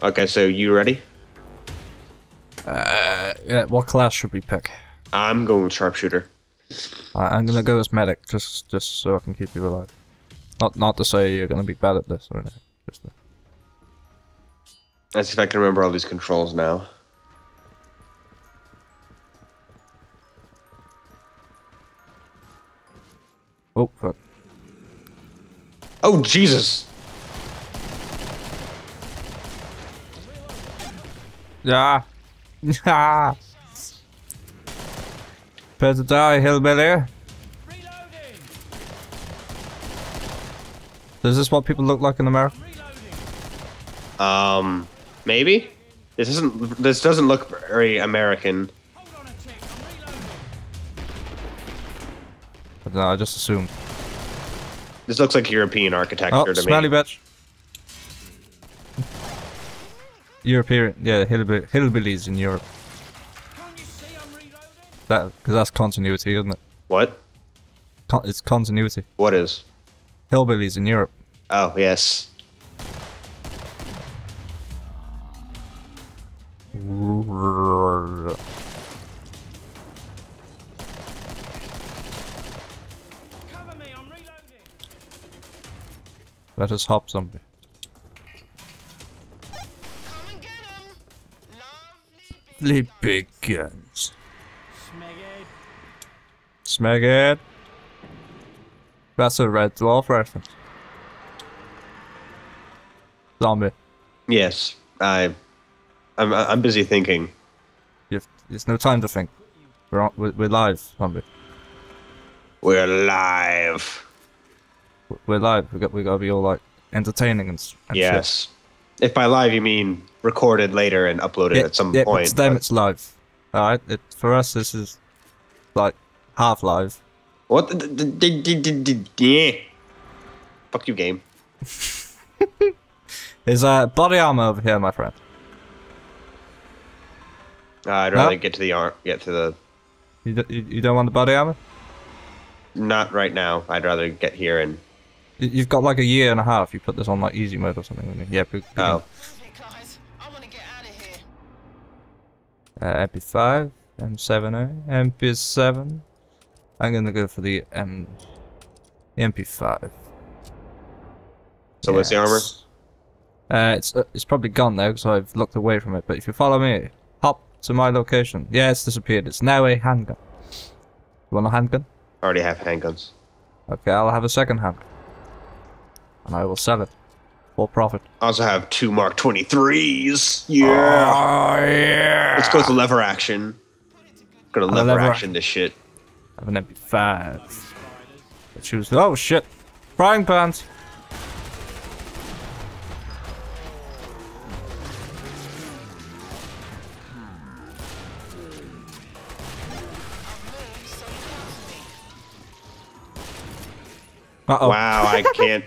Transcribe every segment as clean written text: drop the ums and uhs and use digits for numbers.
Okay, so you ready? Yeah, what class should we pick? I'm going with sharpshooter. I'm gonna go as medic, just so I can keep you alive. Not to say you're gonna be bad at this or anything. Just to... Let's see if I can remember all these controls now. Oh fuck! Oh Jesus! Yeah. Yeah. Better die, hillbilly. Is this what people look like in America? Maybe. This doesn't look very American. I don't know, I just assumed. This looks like European architecture to me. Smelly bitch. European, yeah, hillbillies in Europe. That, because that's continuity, isn't it? What? It's continuity. What is? Hillbillies in Europe. Oh, yes. Cover me, I'm reloading. Let us hop somebody. Come and get him. Lovely big guns. Smeg it. That's a Red Dwarf reference. Zombie. Yes, I'm busy thinking. There's no time to think. We're live, zombie. We're live. We're live. We gotta be all like entertaining and yes. Shit. If by live you mean recorded later and uploaded at some point. It's them. It's live. All right. For us, this is like. Half-Life. What? Yeah. Fuck you, game. There's body armor over here, my friend. I'd rather get to the arm. Get to the. You don't want the body armor? Not right now. I'd rather get here and. You've got like a year and a half. You put this on like easy mode or something. Yeah. Oh. MP5, M7A, MP7. I'm gonna go for the MP5. So yes. What's the armor? It's probably gone though, because I've looked away from it. But if you follow me, hop to my location. Yeah, it's disappeared. It's now a handgun. You want a handgun? I already have handguns. Okay, I'll have a second hand, and I will sell it for profit. I also have two Mark 23s. Yeah. Oh, yeah. Let's go to lever action. Gonna lever action this shit. I have an MP5. But she was oh shit! Frying pans! Uh-oh. Wow, I can't.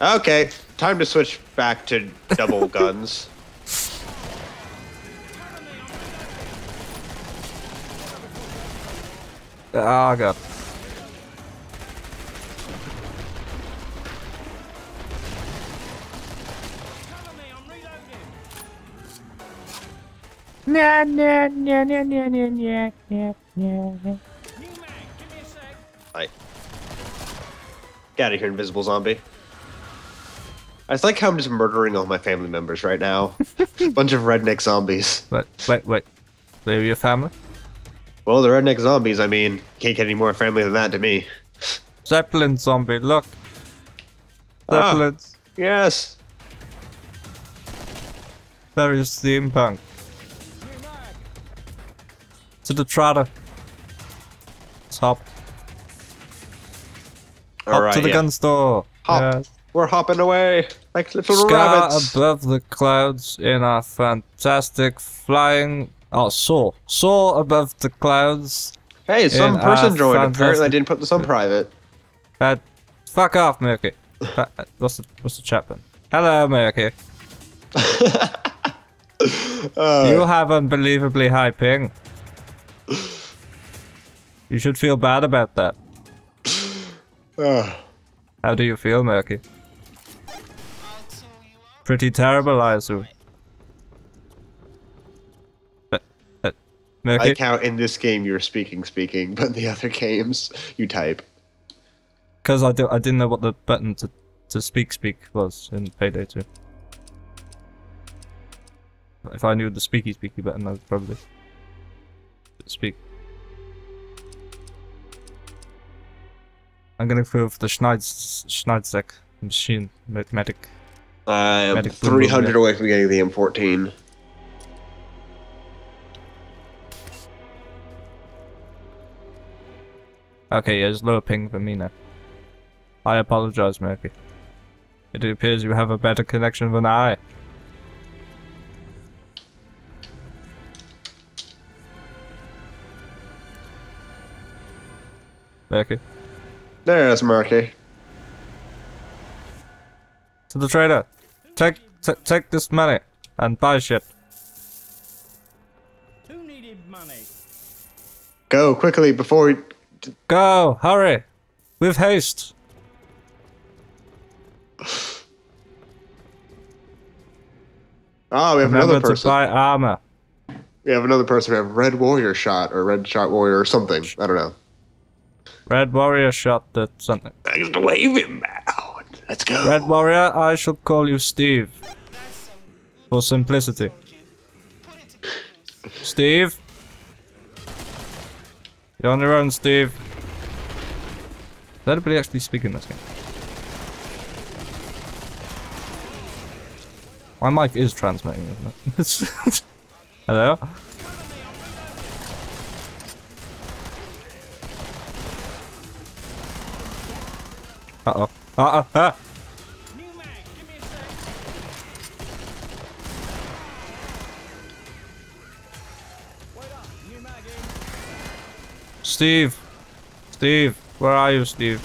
Okay, time to switch back to double guns. Oh god. Nah, nah, nah, nah, nah, nah, nah, nah, nah. Alright. Get out of here, invisible zombie. I like how I'm just murdering all my family members right now. Bunch of redneck zombies. Wait. They're your family? Well, the redneck zombies, I mean, can't get any more friendly than that to me. Zeppelin zombie, look. Zeppelins. Ah, yes. Very steampunk. To the trotter. Let's hop. All hop right, to the gun store. Hop. Yes. We're hopping away like little rabbits. Above the clouds in our fantastic flying... Oh, Saw above the clouds. Hey, some person joined. Apparently I didn't put this on private. Fuck off, Murky. What's the chat then? Hello, Murky. You have unbelievably high ping. You should feel bad about that. How do you feel, Murky? Pretty terrible, I assume. Okay. Like how in this game you're speaking, but in the other games you type. Because I didn't know what the button to speak was in Payday 2. If I knew the speaky button, I would probably speak. I'm gonna go for the Schneidsack machine, mathematic. I'm 300 away from getting the M14. Okay, yeah, it's lower ping for me now. I apologize, Murphy. It appears you have a better connection than I. Murphy. There's Murphy. To the trader, take this money and buy shit. Who needed money? Go quickly before we... Go, hurry, with haste. Oh, we have another person. Remember to buy armor. We have another person. We have Red Warrior Shot or Red Shot Warrior or something. I don't know. Red Warrior Shot that something. I just wave him now. Let's go. Red Warrior, I shall call you Steve. For simplicity. Steve? You're on your own, Steve. Does anybody actually speak in this game? My mic is transmitting, isn't it? Hello? Uh-oh. Uh-oh. Ah. Steve! Steve! Where are you, Steve?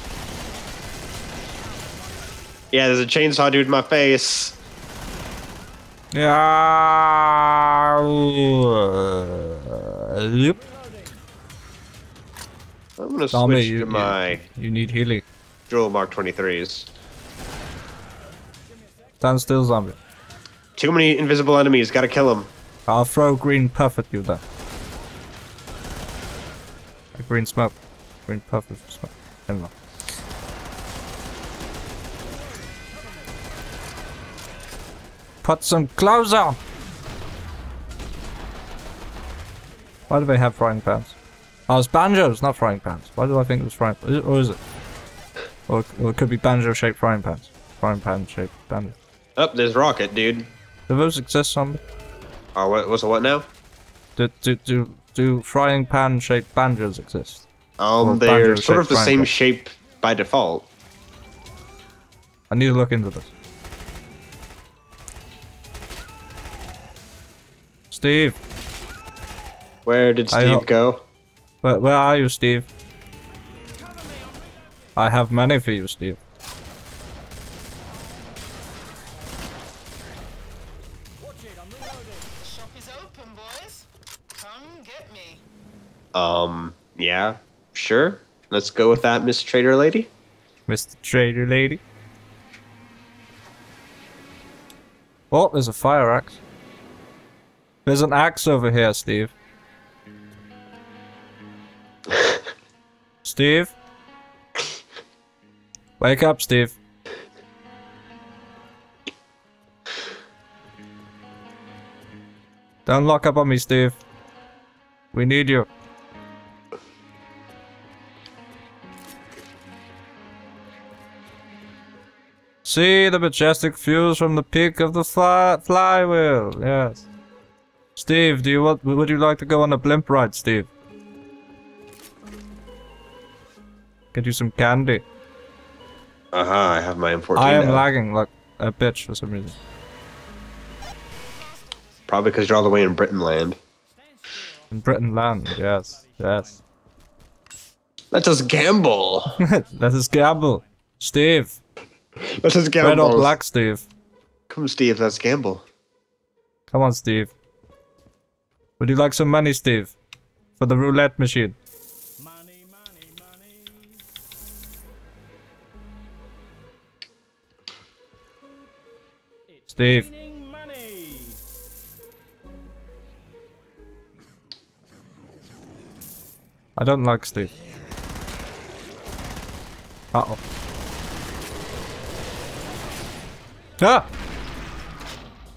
Yeah, there's a chainsaw dude in my face. Yeah. Yep. I'm gonna switch to my... You need healing. Dual Mark 23s. Stand still, zombie. Too many invisible enemies, gotta kill them. I'll throw green puff at you, though. A green smoke. Green puff of smoke. Never mind. Put some clothes on! Why do they have frying pans? Oh, it's banjos, not frying pans. Why do I think it was frying pans? Or is it? Or it could be banjo-shaped frying pans. Frying pan-shaped banjo. Oh, there's rocket, dude. Do those exist, zombie? Oh, what's the what now? Do frying pan-shaped banjos exist? They're sort of the same shape by default. I need to look into this. Steve! Where did Steve go? Where are you, Steve? I have money for you, Steve. Watch it, I'm reloading. The shop is open, boys. Come get me. Yeah, sure. Let's go with that, Miss Trader Lady. Mr. Trader Lady. Oh, there's a fire axe. There's an axe over here, Steve. Steve? Wake up, Steve. Don't lock up on me, Steve. We need you. See the majestic views from the peak of the flywheel. Yes. Steve, would you like to go on a blimp ride, Steve? Get you some candy. I have my M14 I am now. Lagging like a bitch for some reason. Probably because you're all the way in Britain land. In Britain land, yes, yes. Let us gamble! Let us gamble! Steve! Let us gamble! Red or black, Steve? Come, Steve, let's gamble. Come on, Steve. Would you like some money, Steve? For the roulette machine. Steve. I don't like Steve. Uh-oh. Ah!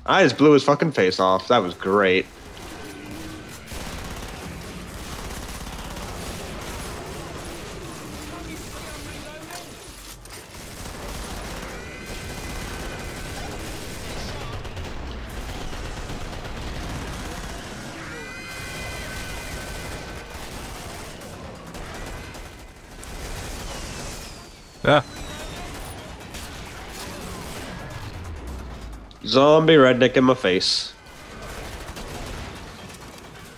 I just blew his fucking face off. That was great. Yeah. Zombie redneck in my face.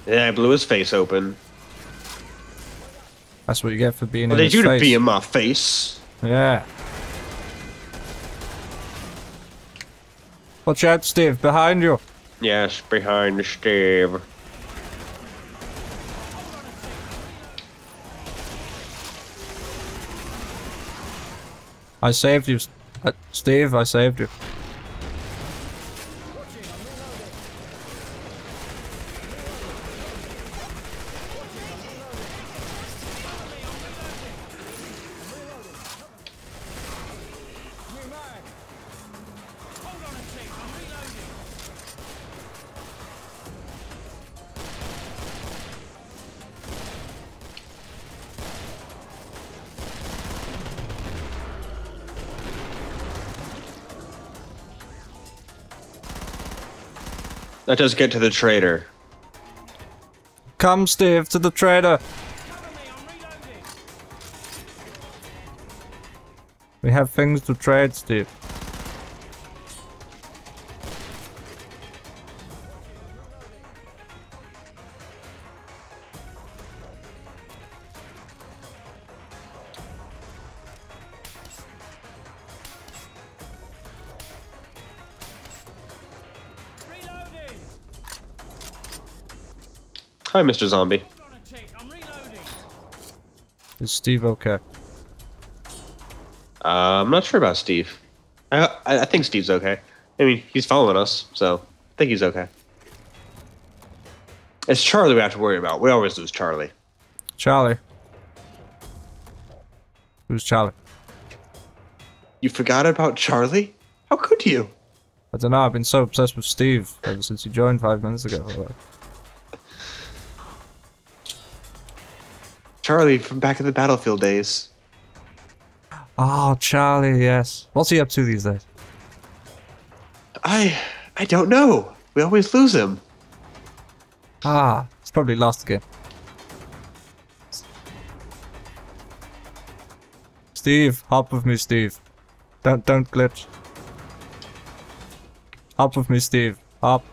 Yeah, I blew his face open. That's what you get for being in his face. What did you be in my face? Yeah. Watch out, Steve. Behind you. Yes, behind Steve. I saved you, Steve. I saved you. Let us get to the trader. Come, Steve, to the trader. We have things to trade, Steve. Hi, Mr. Zombie. Is Steve okay? I'm not sure about Steve. I think Steve's okay. I mean, he's following us, so I think he's okay. It's Charlie we have to worry about. We always lose Charlie. Charlie? Who's Charlie? You forgot about Charlie? How could you? I don't know. I've been so obsessed with Steve ever since he joined 5 minutes ago. Charlie from back in the Battlefield days. Oh, Charlie, yes. What's he up to these days? I don't know. We always lose him. Ah, he's probably lost again. Steve, hop with me, Steve. Don't glitch. Hop with me, Steve. Hop.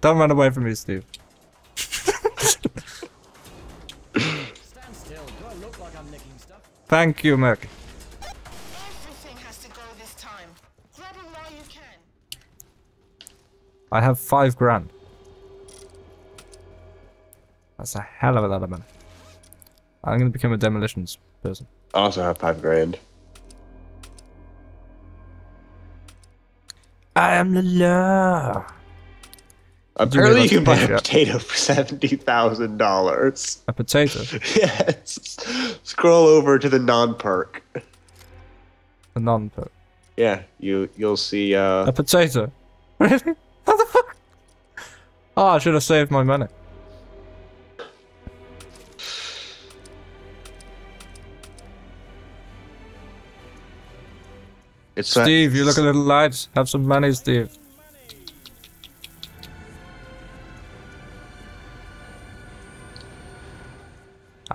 Don't run away from me, Steve. Thank you, Mac. Everything has to go this time. Grab him while you can. I have 5 grand. That's a hell of a lot of money. I'm gonna become a demolitions person. I also have 5 grand. I am the law. Apparently, you can buy a potato for $70,000. A potato? Yes. Scroll over to the non-perk. The non-perk? Yeah, you'll see. A potato? Really? What the fuck? Oh, I should have saved my money. It's Steve, you look a little light. Have some money, Steve.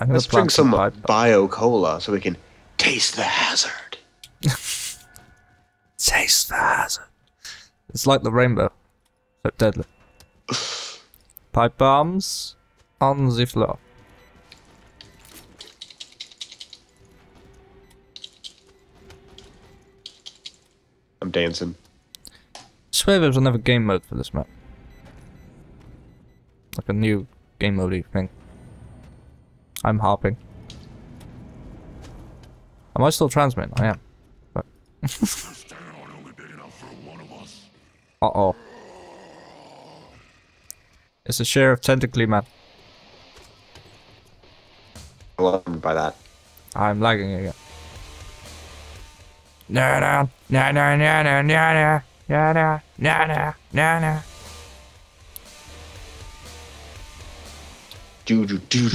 Let's drink some bio-cola so we can taste the hazard. Taste the hazard. It's like the rainbow, but deadly. Pipe bombs on the floor. I'm dancing. I swear there's another game mode for this map. Like a new game mode-y thing. I'm harping. Am I still transmitting? I am. But uh-oh. It's the Sheriff Tentacly Man. alarmed by that. I'm lagging again. No, no, no, no, no, no, no, no, no, no, no, no.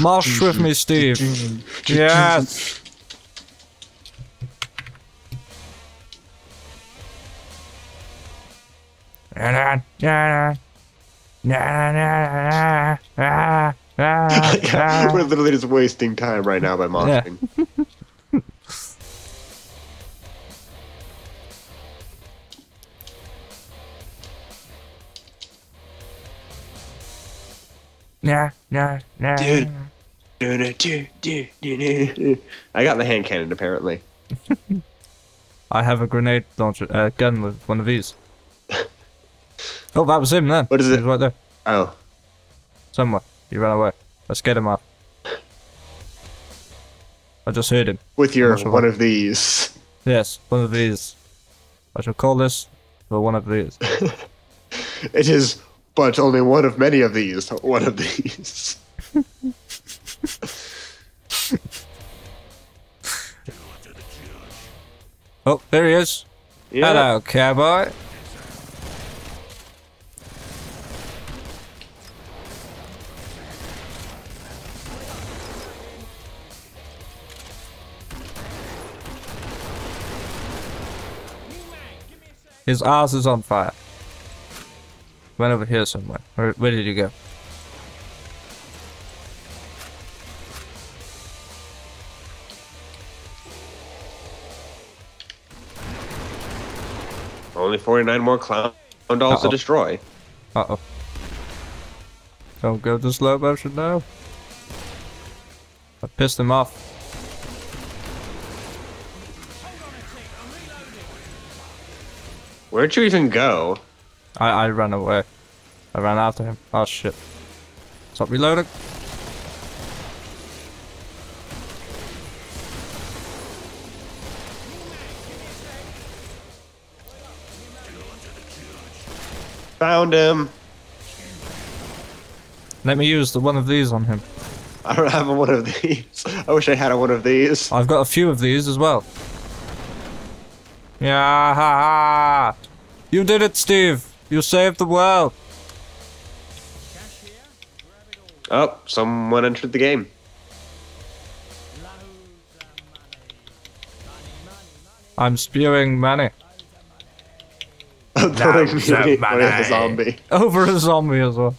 March with me, Steve. Yes. We're literally just wasting time right now by marching. Yeah. Nah, nah, nah. Dude. I got the hand cannon apparently. I have a grenade launcher gun with one of these. Oh, that was him then. What is it? He was right there. Oh. Somewhere. He ran away. I scared him off. I just heard him. With your one of these. Yes, one of these. I shall call this the one of these. It is, but only one of many of these. One of these. Oh, there he is. Yeah. Hello, cowboy. His ass is on fire. Went over here somewhere. Where did he go? Only 49 more clown dolls to destroy. Uh-oh. Don't go to slow motion now. I pissed him off. Where'd you even go? I ran away. I ran after him. Oh shit. Stop reloading. Found him. Let me use the one of these on him. I don't have a one of these. I wish I had a one of these. I've got a few of these as well. Yeah, ha ha! You did it, Steve! You saved the world! Oh, someone entered the game. I'm spewing money. I'm throwing money over a zombie as well.